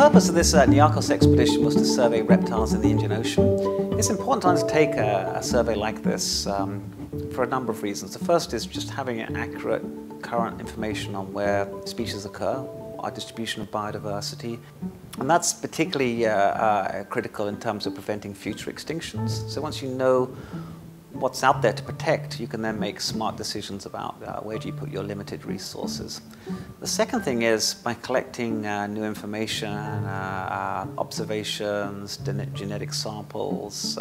purpose of this Niarchos expedition was to survey reptiles in the Indian Ocean. It's important to undertake a survey like this for a number of reasons. The first is just having accurate current information on where species occur, our distribution of biodiversity, and that's particularly critical in terms of preventing future extinctions. So once you know what's out there to protect, you can then make smart decisions about where do you put your limited resources. The second thing is by collecting new information, observations, genetic samples,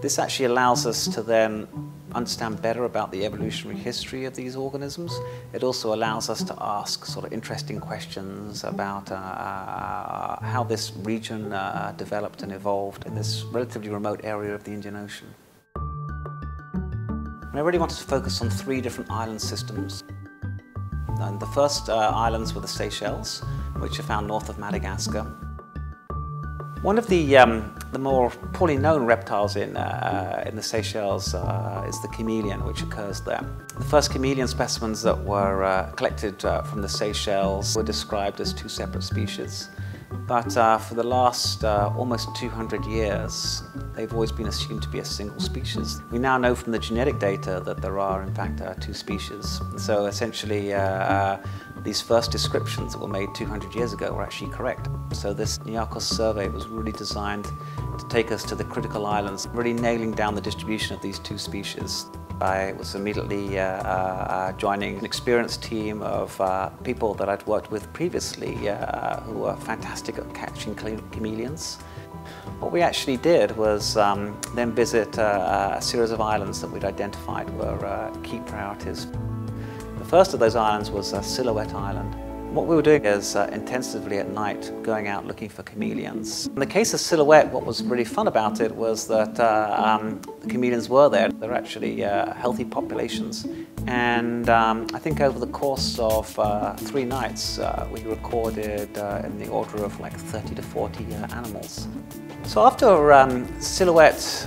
this actually allows us to then understand better about the evolutionary history of these organisms. It also allows us to ask sort of interesting questions about how this region developed and evolved in this relatively remote area of the Indian Ocean. And I really wanted to focus on three different island systems. And the first islands were the Seychelles, which are found north of Madagascar. One of the more poorly known reptiles in the Seychelles is the chameleon, which occurs there. The first chameleon specimens that were collected from the Seychelles were described as two separate species. But for the last almost 200 years, they've always been assumed to be a single species. We now know from the genetic data that there are, in fact, two species. So essentially, these first descriptions that were made 200 years ago were actually correct. So this Niarchos survey was really designed to take us to the critical islands, really nailing down the distribution of these two species. I was immediately joining an experienced team of people that I'd worked with previously who were fantastic at catching chameleons. What we actually did was then visit a series of islands that we'd identified were key priorities. The first of those islands was Silhouette Island. What we were doing is intensively at night going out looking for chameleons. In the case of Silhouette, what was really fun about it was that the chameleons were there. They're actually healthy populations. And I think over the course of 3 nights, we recorded in the order of like 30 to 40 animals. So after Silhouette,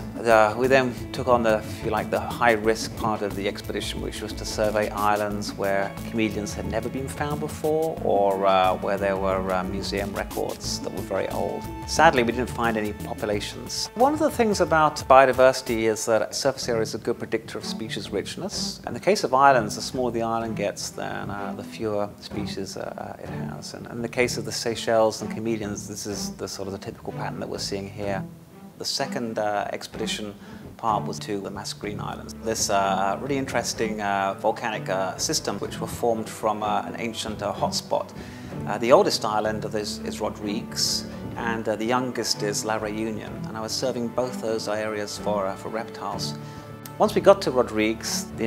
we then took on the, if you like, the high-risk part of the expedition, which was to survey islands where chameleons had never been found before, or where there were museum records that were very old. Sadly, we didn't find any populations. One of the things about biodiversity is that surface area is a good predictor of species richness. In the case of islands, the smaller the island gets, then the fewer species it has. And in the case of the Seychelles and chameleons, this is the sort of the typical pattern that we're seeing here. The second expedition part was to the Mascarene Islands. This really interesting volcanic system which were formed from an ancient hotspot. The oldest island of this is Rodrigues, and the youngest is La Reunion, and I was surveying both those areas for reptiles. Once we got to Rodrigues, the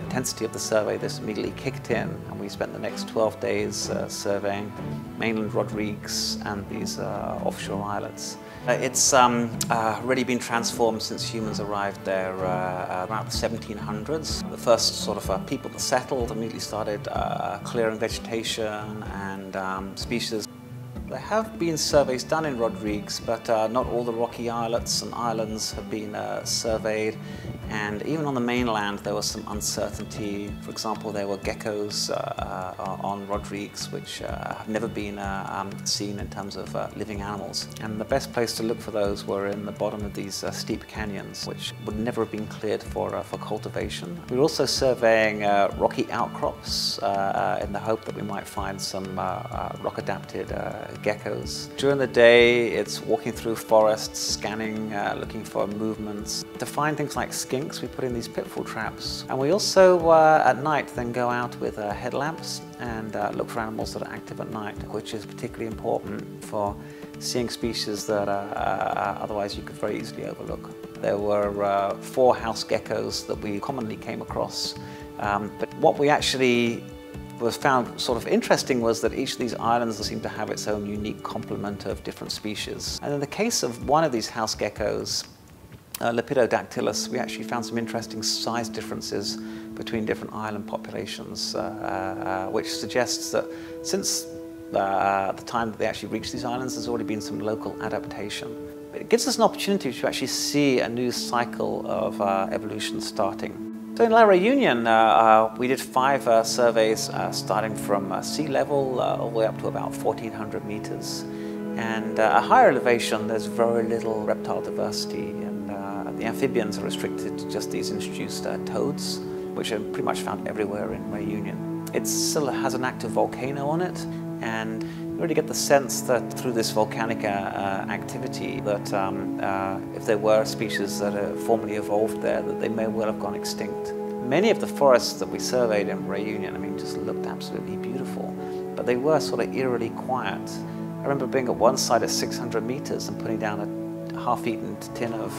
intensity of the survey this immediately kicked in, and we spent the next 12 days surveying mainland Rodrigues and these offshore islands. It's really been transformed since humans arrived there around the 1700s. The first sort of people that settled immediately started clearing vegetation and species. There have been surveys done in Rodrigues, but not all the rocky islets and islands have been surveyed. And even on the mainland, there was some uncertainty. For example, there were geckos on Rodrigues, which have never been seen in terms of living animals. And the best place to look for those were in the bottom of these steep canyons, which would never have been cleared for cultivation. We were also surveying rocky outcrops in the hope that we might find some rock-adapted geckos. During the day, it's walking through forests, scanning, looking for movements. To find things like skin, we put in these pitfall traps, and we also at night then go out with headlamps and look for animals that are active at night, which is particularly important for seeing species that otherwise you could very easily overlook. There were 4 house geckos that we commonly came across, but what we actually was found sort of interesting was that each of these islands seemed to have its own unique complement of different species. And in the case of one of these house geckos, Lepidodactylus, we actually found some interesting size differences between different island populations, which suggests that since the time that they actually reached these islands, there's already been some local adaptation. It gives us an opportunity to actually see a new cycle of evolution starting. So in La Reunion, we did five surveys starting from sea level all the way up to about 1,400 meters. And at higher elevation, there's very little reptile diversity, and the amphibians are restricted to just these introduced toads, which are pretty much found everywhere in Reunion. It still has an active volcano on it, and you really get the sense that through this volcanic activity that if there were species that are formerly evolved there, that they may well have gone extinct. Many of the forests that we surveyed in Reunion, I mean, just looked absolutely beautiful, but they were sort of eerily quiet. I remember being at one site at 600 meters and putting down a half-eaten tin of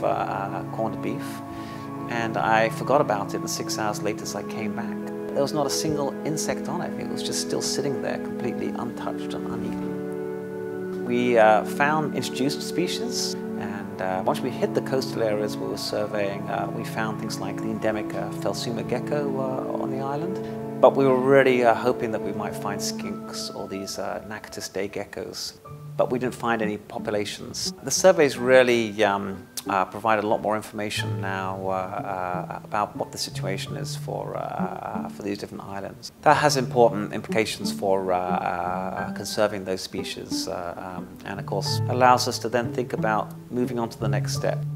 corned beef, and I forgot about it, and 6 hours later I came back. There was not a single insect on it. It was just still sitting there completely untouched and uneaten. We found introduced species, and once we hit the coastal areas we were surveying, we found things like the endemic Felsuma gecko on the island. But we were really hoping that we might find skinks or these Niarchos day geckos, but we didn't find any populations. The surveys really provide a lot more information now about what the situation is for these different islands. That has important implications for conserving those species and of course allows us to then think about moving on to the next step.